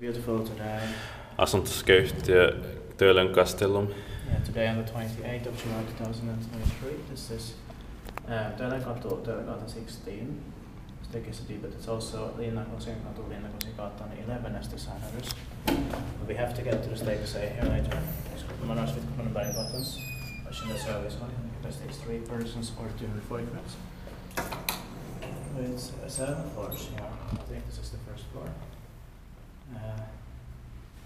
Beautiful today. Asuntoskäyttöön Castellum. Today on the 28th of July 2023, this is Delegato 16. It's taking us a deep, but it's also Linnakosingkatu 11 as designers. We have to get to the state to say here later. Manage with command and buttons. I should have service on it because it's 3 persons or 2 appointments. It's 7 floors here. I think this is the first floor.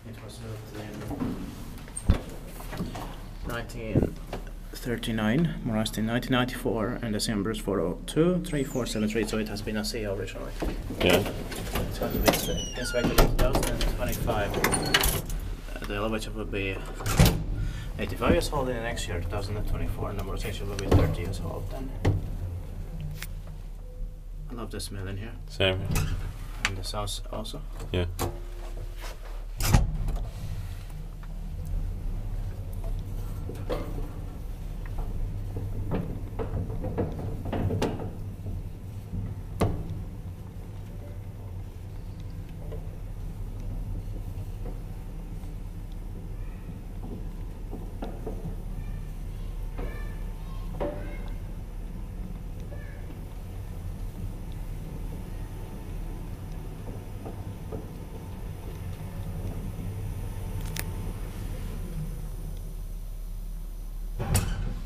It was built in 1939, Morased in 1994, and the December is 402, 3473, so it has been ASEA originally. Yeah. It's going to be inspected in 2025. The elevation will be 85 years old in the next year, 2024, and the motorization will be 30 years old then. I love the smell in here. Same. And the sounds also. Yeah.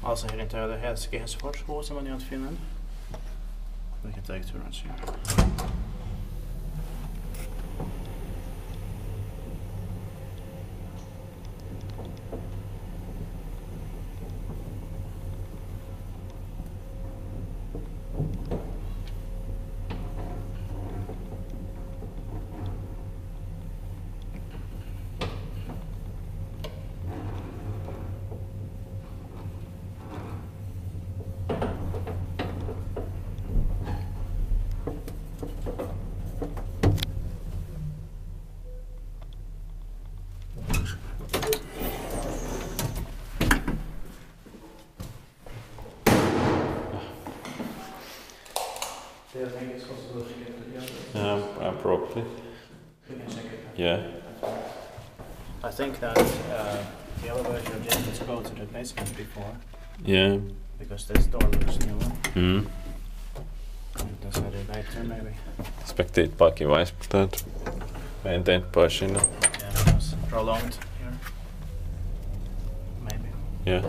Also here in the Helsinki Helsingfors som man gör i Finland. We can take turns here. I think it's possible to get together. Probably. We can check it out. Yeah. I think that the elevator just is closer to the basement before. Yeah. Because this door looks new. Mm. And that's how they later maybe. Expected pakivaisputat. Maintained by Shino. Yeah, it was prolonged here. Maybe. Yeah.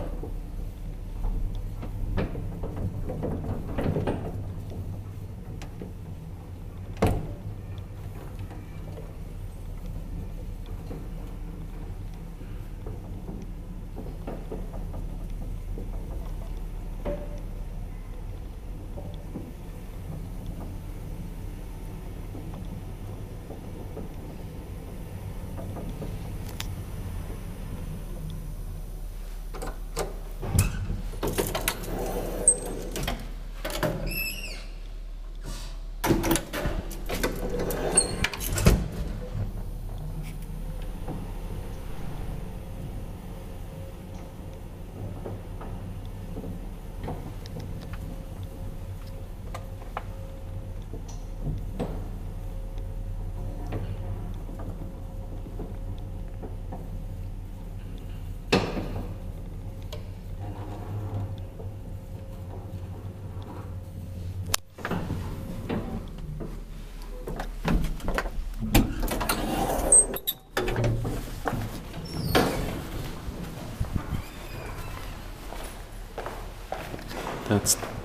That's